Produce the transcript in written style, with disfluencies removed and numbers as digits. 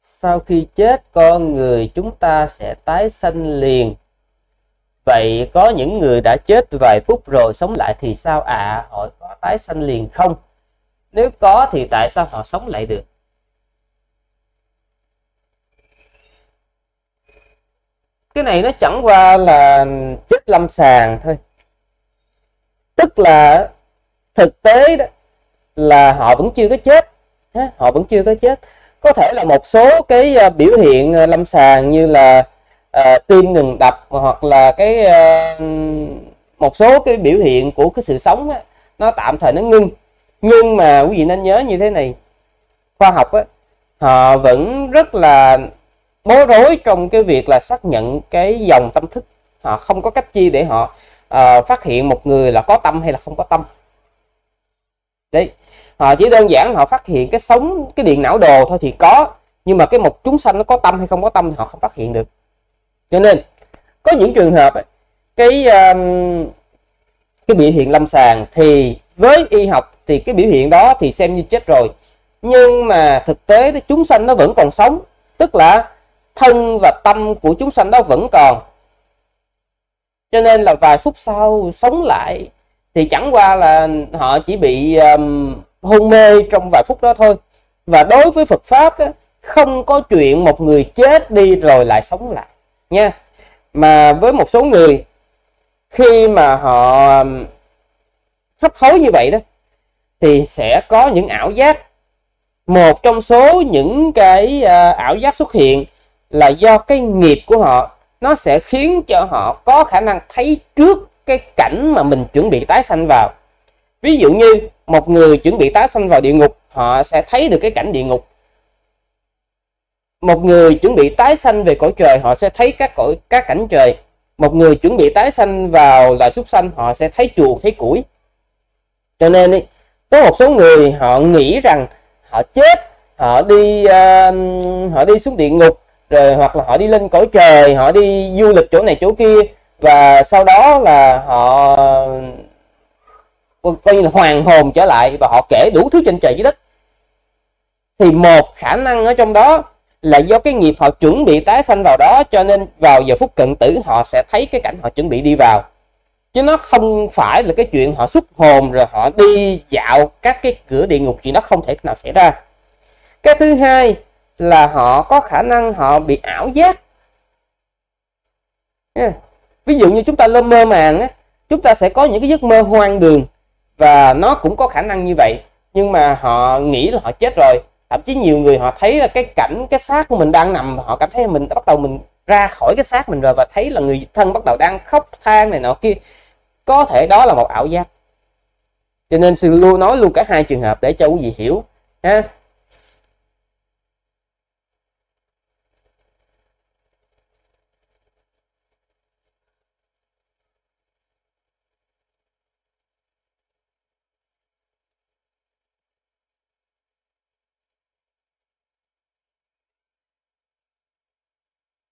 Sau khi chết, con người chúng ta sẽ tái sanh liền. Vậy có những người đã chết vài phút rồi sống lại thì sao ạ? Họ có tái sanh liền không? Nếu có thì tại sao họ sống lại được? Cái này nó chẳng qua là trích lâm sàng thôi. Tức là thực tế đó là họ vẫn chưa có chết. Họ vẫn chưa có chết. Có thể là một số cái biểu hiện lâm sàng như là tim ngừng đập, hoặc là cái một số cái biểu hiện của cái sự sống đó, nó tạm thời nó ngưng. Nhưng mà quý vị nên nhớ như thế này, khoa học đó, họ vẫn rất là bối rối trong cái việc là xác nhận cái dòng tâm thức. Họ không có cách chi để họ phát hiện một người là có tâm hay là không có tâm. Đấy, họ chỉ đơn giản họ phát hiện cái sống, cái điện não đồ thôi thì có, nhưng mà cái một chúng sanh nó có tâm hay không có tâm thì họ không phát hiện được. Cho nên có những trường hợp cái biểu hiện lâm sàng thì với y học thì cái biểu hiện đó thì xem như chết rồi, nhưng mà thực tế thì chúng sanh nó vẫn còn sống, tức là thân và tâm của chúng sanh đó vẫn còn. Cho nên là vài phút sau sống lại thì chẳng qua là họ chỉ bị hôn mê trong vài phút đó thôi. Và đối với Phật Pháp đó, không có chuyện một người chết đi rồi lại sống lại nha. Mà với một số người khi mà họ hấp hối như vậy đó thì sẽ có những ảo giác. Một trong số những cái ảo giác xuất hiện là do cái nghiệp của họ, nó sẽ khiến cho họ có khả năng thấy trước cái cảnh mà mình chuẩn bị tái sanh vào. Ví dụ như một người chuẩn bị tái sanh vào địa ngục, họ sẽ thấy được cái cảnh địa ngục. Một người chuẩn bị tái sanh về cõi trời, họ sẽ thấy các cảnh trời. Một người chuẩn bị tái sanh vào loài súc sanh, họ sẽ thấy chuột, thấy củi. Cho nên có một số người họ nghĩ rằng họ chết, họ đi xuống địa ngục, rồi hoặc là họ đi lên cõi trời, họ đi du lịch chỗ này chỗ kia, và sau đó là họ coi như là hoàn hồn trở lại và họ kể đủ thứ trên trời dưới đất. Thì một khả năng ở trong đó là do cái nghiệp họ chuẩn bị tái sanh vào đó, cho nên vào giờ phút cận tử họ sẽ thấy cái cảnh họ chuẩn bị đi vào, chứ nó không phải là cái chuyện họ xuất hồn rồi họ đi dạo các cái cửa địa ngục, thì nó không thể nào xảy ra. Cái thứ hai là họ có khả năng họ bị ảo giác. Ví dụ như chúng ta mơ màng á, chúng ta sẽ có những cái giấc mơ hoang đường, và nó cũng có khả năng như vậy. Nhưng mà họ nghĩ là họ chết rồi. Thậm chí nhiều người họ thấy là cái cảnh cái xác của mình đang nằm, họ cảm thấy mình bắt đầu mình ra khỏi cái xác mình rồi, và thấy là người thân bắt đầu đang khóc than này nọ kia. Có thể đó là một ảo giác. Cho nên sư luôn nói cả hai trường hợp để cho quý vị hiểu ha.